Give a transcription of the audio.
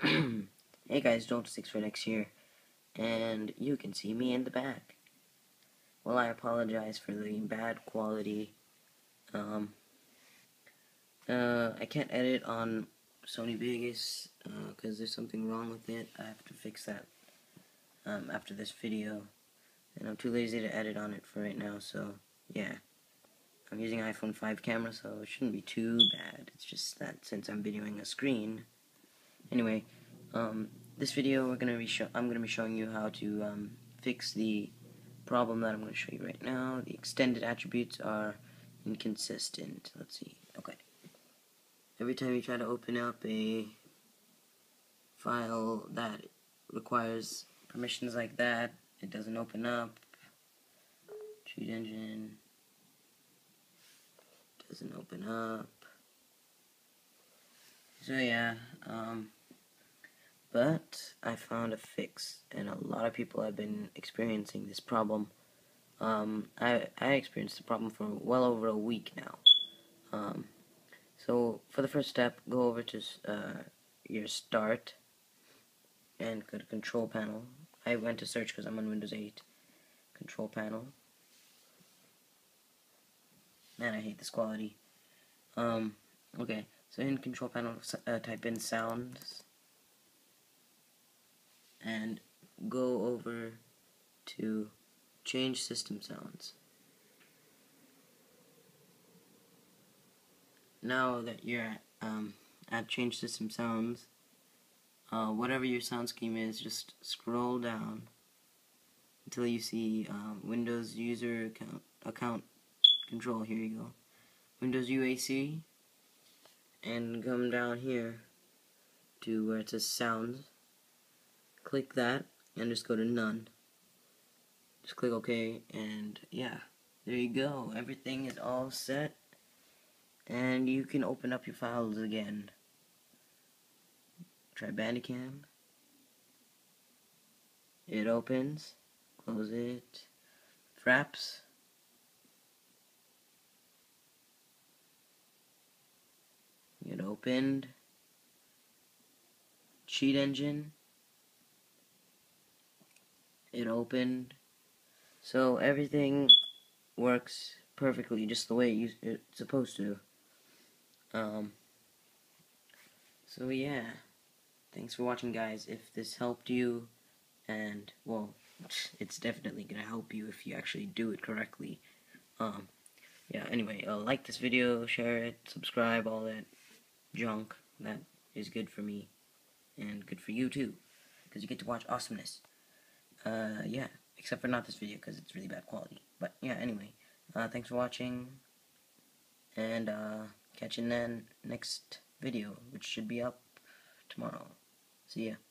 Hey guys, Jolt6Redx here, and you can see me in the back. Well, I apologize for the bad quality. I can't edit on Sony Vegas because there's something wrong with it. I have to fix that after this video, and I'm too lazy to edit on it for right now. So yeah, I'm using an iPhone 5 camera, so it shouldn't be too bad. It's just that since I'm videoing a screen. Anyway, this video I'm gonna be showing you how to fix the problem that I'm gonna show you right now. The extended attributes are inconsistent. Let's see. Okay. Every time you try to open up a file that requires permissions like that, it doesn't open up. Cheat Engine doesn't open up. So yeah, but I found a fix, and a lot of people have been experiencing this problem. I experienced the problem for well over a week now. So for the first step, go over to your Start and go to Control Panel. I went to search because I'm on Windows 8. Control Panel. Man, I hate this quality. Okay, so in Control Panel, type in sounds. And go over to change system sounds. Now that you're at change system sounds, whatever your sound scheme is, just scroll down until you see Windows user account control. Here you go, Windows UAC, and come down here to where it says sounds. Click that and just go to none. Just click OK, and yeah, there you go. Everything is all set, and you can open up your files again. Try Bandicam. It opens. Close it. Fraps. It opened. Cheat Engine. It opened. So everything works perfectly, just the way it's supposed to. So yeah, thanks for watching, guys. If this helped you, and well, it's definitely gonna help you if you actually do it correctly. Yeah. Anyway, like this video, share it, subscribe, all that junk. That is good for me, and good for you too, because you get to watch awesomeness. Yeah, except for not this video because it's really bad quality. But yeah, anyway, thanks for watching, and catch you in the next video, which should be up tomorrow. See ya.